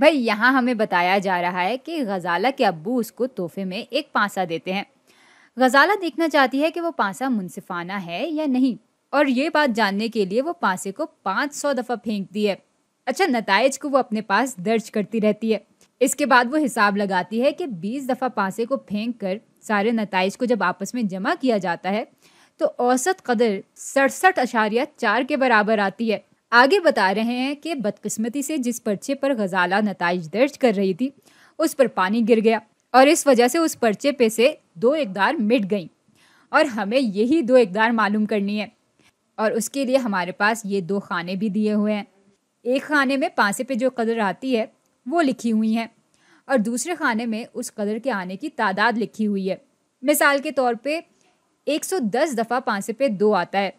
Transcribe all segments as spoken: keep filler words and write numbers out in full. भाई यहाँ हमें बताया जा रहा है कि गजाला के अब्बू उसको तोहफे में एक पासा देते हैं। गजाला देखना चाहती है कि वो पासा मुनसिफाना है या नहीं, और ये बात जानने के लिए वो पासे को पाँच सौ दफ़ा फेंकती है। अच्छा नताइज को वो अपने पास दर्ज करती रहती है। इसके बाद वो हिसाब लगाती है कि बीस दफ़ा पासे को फेंक कर सारे नताइज को जब आपस में जमा किया जाता है तो औसत कदर सड़सठ अशारिया चार के बराबर आती है। आगे बता रहे हैं कि बदकिस्मती से जिस पर्चे पर गजाला नताइज दर्ज कर रही थी उस पर पानी गिर गया और इस वजह से उस पर्चे पे से दो एकदार मिट गई, और हमें यही दो एकदार मालूम करनी है। और उसके लिए हमारे पास ये दो खाने भी दिए हुए हैं। एक खाने में पासे पे जो कदर आती है वो लिखी हुई है, और दूसरे खाने में उस कदर के आने की तादाद लिखी हुई है। मिसाल के तौर पे एक सौ दस दफ़ा पासे पे दो आता है,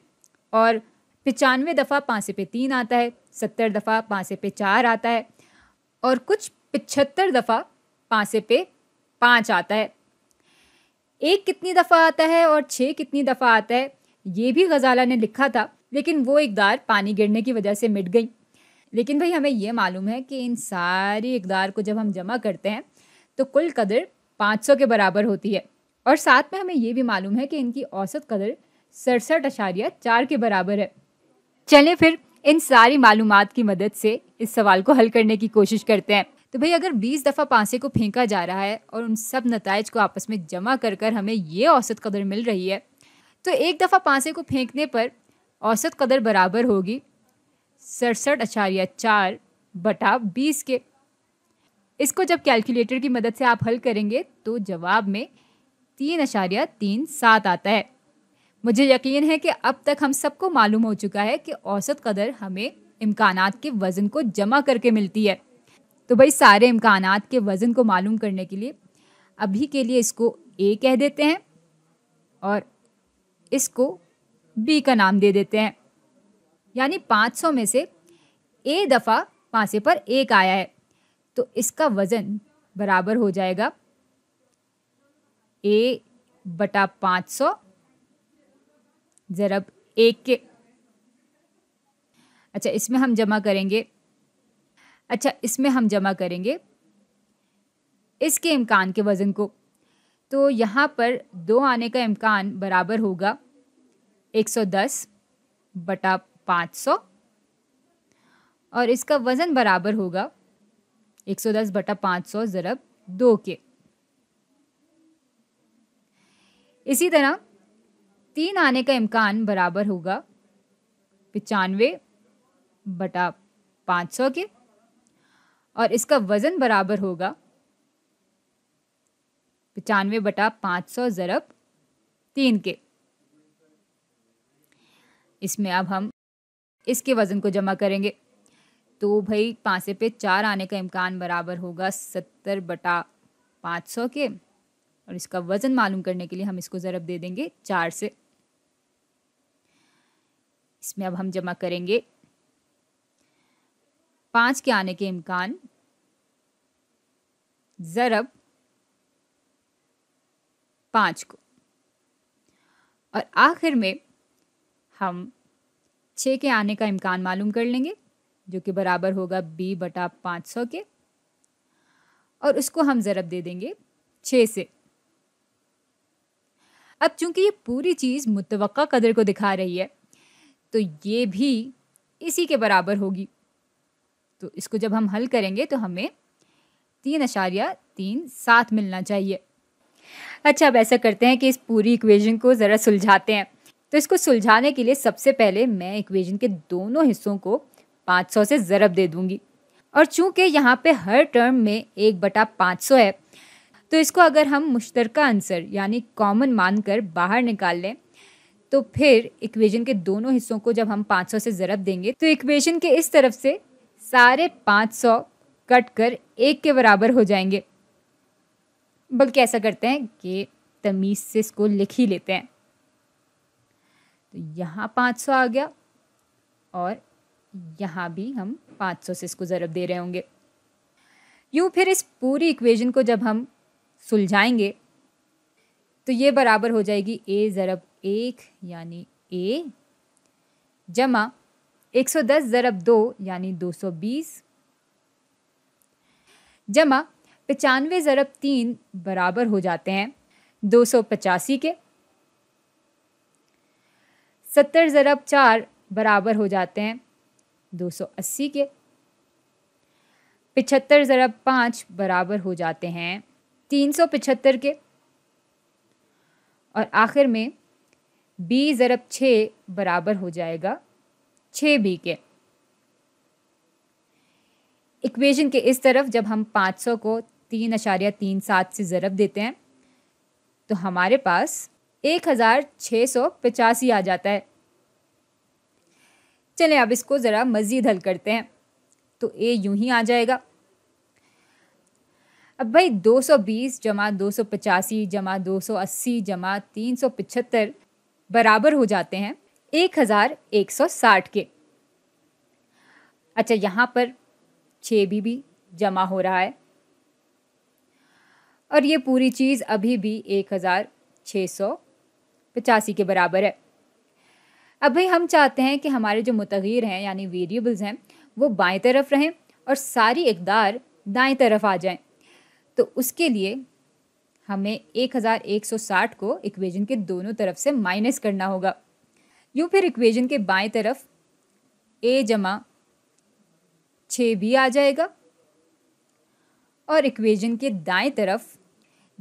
और पचानवे दफ़ा पासे पे तीन आता है, सत्तर दफ़ा पासे पे चार आता है, और कुछ पचहत्तर दफ़ा पासे पे पाँच आता है। एक कितनी दफ़ा आता है और छः कितनी दफ़ा आता है ये भी गजाला ने लिखा था, लेकिन वो एकदार पानी गिरने की वजह से मिट गई। लेकिन भाई हमें यह मालूम है कि इन सारी एकदार को जब हम जमा करते हैं तो कुल कदर पाँच सौ के बराबर होती है, और साथ में हमें यह भी मालूम है कि इनकी औसत कदर सड़सठ अशारिया चार के बराबर है। चलें फिर इन सारी मालूमात की मदद से इस सवाल को हल करने की कोशिश करते हैं। तो भाई अगर बीस दफ़ा पासे को फेंका जा रहा है और उन सब नताइज को आपस में जमा कर कर हमें ये औसत कदर मिल रही है, तो एक दफ़ा पासे को फेंकने पर औसत कदर बराबर होगी सड़सठ अशारिया चार बटा बीस के। इसको जब कैलकुलेटर की मदद से आप हल करेंगे तो जवाब में तीन अशारिया तीन सात आता है। मुझे यकीन है कि अब तक हम सबको मालूम हो चुका है कि औसत कदर हमें इम्कानात के वज़न को जमा करके मिलती है। तो भाई सारे इम्कानात के वज़न को मालूम करने के लिए अभी के लिए इसको ए कह देते हैं और इसको बी का नाम दे देते हैं। यानी पाँच सौ में से ए दफ़ा पासे पर एक आया है तो इसका वज़न बराबर हो जाएगा ए बटा पाँच सौ ज़रब एक के। अच्छा इसमें हम जमा करेंगे अच्छा इसमें हम जमा करेंगे इसके इम्कान के वज़न को, तो यहाँ पर दो आने का इम्कान बराबर होगा एक सौ दस बटा पाँच सौ, और इसका वज़न बराबर होगा एक सौ दस बटा पाँच सौ ज़रब दो के। इसी तरह तीन आने का इम्कान बराबर होगा पचानवे बटा पाँच सौ के, और इसका वज़न बराबर होगा पचानवे बटा पाँच सौ ज़रब तीन के। इसमें अब हम इसके वज़न को जमा करेंगे तो भाई पासे पे चार आने का इम्कान बराबर होगा सत्तर बटा पाँच सौ के, और इसका वज़न मालूम करने के लिए हम इसको ज़रब दे देंगे चार से। इसमें अब हम जमा करेंगे पाँच के आने के इम्कान ज़रब पाँच को, और आखिर में हम छः के आने का इम्कान मालूम कर लेंगे जो कि बराबर होगा बी बटा पाँच सौ के, और उसको हम ज़रब दे देंगे छः से। अब चूंकि ये पूरी चीज़ मुतवक्का कदर को दिखा रही है तो ये भी इसी के बराबर होगी, तो इसको जब हम हल करेंगे तो हमें तीन अशारिया तीन सात मिलना चाहिए। अच्छा अब ऐसा करते हैं कि इस पूरी इक्वेशन को ज़रा सुलझाते हैं। तो इसको सुलझाने के लिए सबसे पहले मैं इक्वेशन के दोनों हिस्सों को पाँच सौ से ज़रब दे दूंगी, और चूंकि यहाँ पे हर टर्म में एक बटा पाँच सौ है तो इसको अगर हम मुश्तरका आंसर यानी कॉमन मानकर बाहर निकाल लें तो फिर इक्वेशन के दोनों हिस्सों को जब हम पाँच सौ से ज़रब देंगे तो इक्वेशन के इस तरफ से सारे पाँच सौ कट कर एक के बराबर हो जाएंगे। बल्कि ऐसा करते हैं कि तमीज़ से इसको लिख ही लेते हैं। तो यहाँ पाँच सौ आ गया और यहाँ भी हम पाँच सौ से इसको ज़रब दे रहे होंगे। यूँ फिर इस पूरी इक्वेशन को जब हम सुलझाएंगे तो ये बराबर हो जाएगी ए ज़रब एक यानी ए जमा एक सौ दस ज़रब दो यानी दो सौ बीस जमा पचानवे ज़रब तीन बराबर हो जाते हैं दो सौ पचासी के। सत्तर ज़रब चार बराबर हो जाते हैं दो सौ अस्सी के। पिछहत्तर ज़रब पाँच बराबर हो जाते हैं तीन सौ पिछहत्तर के। और आखिर में बी ज़रब छः बराबर हो जाएगा छः बी के। इक्वेशन के इस तरफ जब हम पाँच सौ को तीन अशारिया तीन सात से ज़रब देते हैं तो हमारे पास एक हज़ार छः सौ पचासी आ जाता है। चलें अब इसको ज़रा मज़ीद हल करते हैं तो ए यूं ही आ जाएगा। अब भाई दो सौ बीस जमा दो सौ पचासी जमा दो सौ अस्सी जमा तीन सौ पचहत्तर बराबर हो जाते हैं एक हज़ार एक सौ साठ के। अच्छा यहाँ पर छः बी भी जमा हो रहा है और ये पूरी चीज़ अभी भी एक हज़ार छः सौ पचासी के बराबर है। अब भाई हम चाहते हैं कि हमारे जो मुतग़यिर हैं यानी वेरिएबल्स हैं वो बाएं तरफ रहें और सारी इक़दार दाएं तरफ आ जाएं। तो उसके लिए हमें एक हज़ार एक सौ साठ को इक्वेशन के दोनों तरफ से माइनस करना होगा। यूँ फिर इक्वेशन के बाएं तरफ a जमा छः भी आ जाएगा और इक्वेशन के दाएं तरफ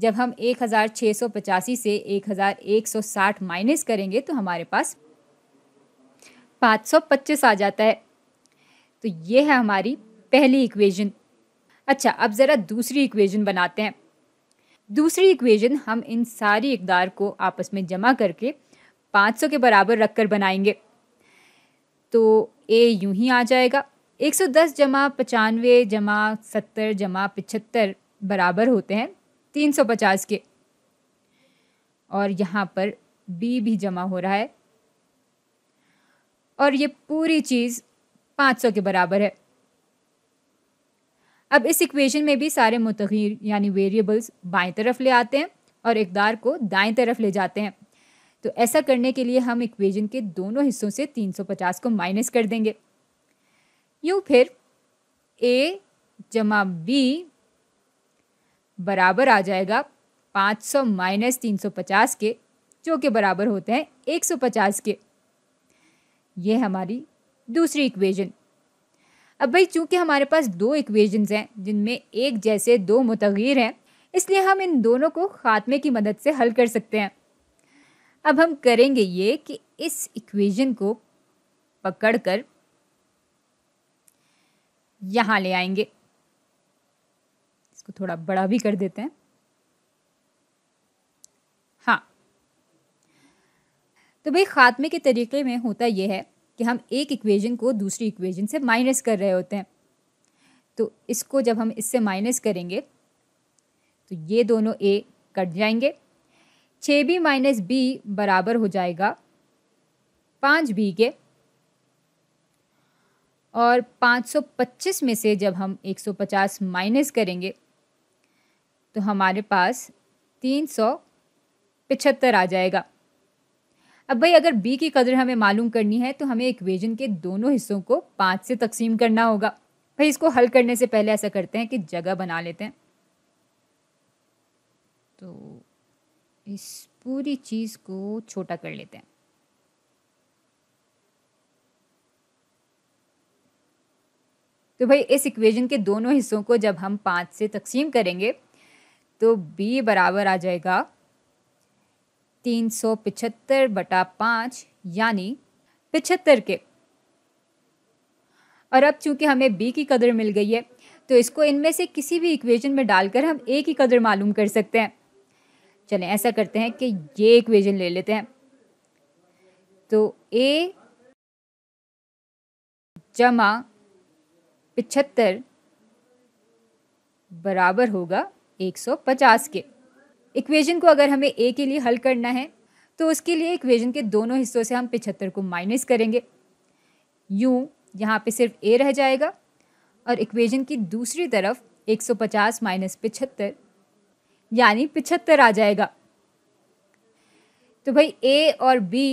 जब हम एक हज़ार छः सौ पचासी से एक हज़ार एक सौ साठ माइनस करेंगे तो हमारे पास पाँच सौ पच्चीस आ जाता है। तो ये है हमारी पहली इक्वेशन। अच्छा अब ज़रा दूसरी इक्वेशन बनाते हैं। दूसरी इक्वेशन हम इन सारी इक़दार को आपस में जमा करके पाँच सौ के बराबर रख कर बनाएंगे। तो ए यूं ही आ जाएगा एक सौ दस जमा पचानवे जमा सत्तर जमा पचहत्तर बराबर होते हैं तीन सौ पचास के। और यहाँ पर बी भी जमा हो रहा है और ये पूरी चीज़ पाँच सौ के बराबर है। अब इस इक्वेशन में भी सारे मुतग़यिर यानी वेरिएबल्स बाएं तरफ ले आते हैं और इक़दार को दाएं तरफ ले जाते हैं। तो ऐसा करने के लिए हम इक्वेशन के दोनों हिस्सों से तीन सौ पचास को माइनस कर देंगे। यूँ फिर ए जमा बी बराबर आ जाएगा पाँच सौ माइनस तीन सौ पचास के जो के बराबर होते हैं एक सौ पचास के। ये हमारी दूसरी इक्वेशन। अब भाई चूँकि हमारे पास दो इक्वेशंस हैं जिनमें एक जैसे दो मुतग़यिर हैं इसलिए हम इन दोनों को ख़ात्मे की मदद से हल कर सकते हैं। अब हम करेंगे ये कि इस इक्वेशन को पकड़कर यहाँ ले आएंगे। इसको थोड़ा बड़ा भी कर देते हैं। हाँ तो भाई ख़ात्मे के तरीक़े में होता यह है कि हम एक इक्वेशन को दूसरी इक्वेशन से माइनस कर रहे होते हैं। तो इसको जब हम इससे माइनस करेंगे तो ये दोनों ए कट जाएंगे। छः बी माइनस बी बराबर हो जाएगा पाँच बी के। और पाँच सौ पच्चीस में से जब हम एक सौ पचास माइनस करेंगे तो हमारे पास तीन सौ पचहत्तर आ जाएगा। अब भाई अगर b की कदर हमें मालूम करनी है तो हमें इक्वेशन के दोनों हिस्सों को पाँच से तकसीम करना होगा। भाई इसको हल करने से पहले ऐसा करते हैं कि जगह बना लेते हैं। तो इस पूरी चीज़ को छोटा कर लेते हैं। तो भाई इस इक्वेशन के दोनों हिस्सों को जब हम पाँच से तकसीम करेंगे तो b बराबर आ जाएगा तीन सौ पिछहत्तर बटा पाँच यानी पिछहत्तर के। और अब चूंकि हमें b की कदर मिल गई है तो इसको इनमें से किसी भी इक्वेशन में डालकर हम a की कदर मालूम कर सकते हैं। चलें ऐसा करते हैं कि ये इक्वेशन ले लेते हैं। तो a जमा पिछहत्तर बराबर होगा एक सौ पचास के। इक्वेशन को अगर हमें ए के लिए हल करना है तो उसके लिए इक्वेशन के दोनों हिस्सों से हम पिछहत्तर को माइनस करेंगे। यूँ यहाँ पे सिर्फ ए रह जाएगा और इक्वेशन की दूसरी तरफ एक सौ पचास माइनस पिछहत्तर यानी पिछहत्तर आ जाएगा। तो भाई ए और बी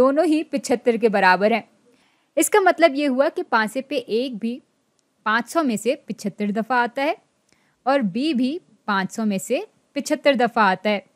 दोनों ही पिछहत्तर के बराबर हैं। इसका मतलब ये हुआ कि पाँच पे एक भी पाँच सौ में से पिछहत्तर दफ़ा आता है और बी भी पाँच सौ में से पचहत्तर दफ़ा आता है।